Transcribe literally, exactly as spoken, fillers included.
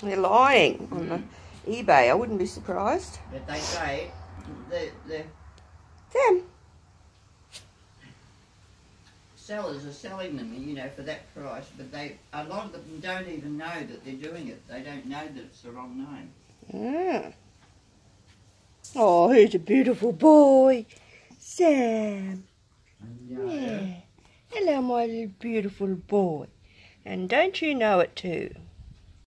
They're lying on mm. the eBay. I wouldn't be surprised. But they say the the Sam. sellers are selling them, you know, for that price. But they a lot of them don't even know that they're doing it. They don't know that it's the wrong name. Mm. Oh, he's a beautiful boy, Sam. Yeah. yeah. Hello, my little beautiful boy. And don't you know it too?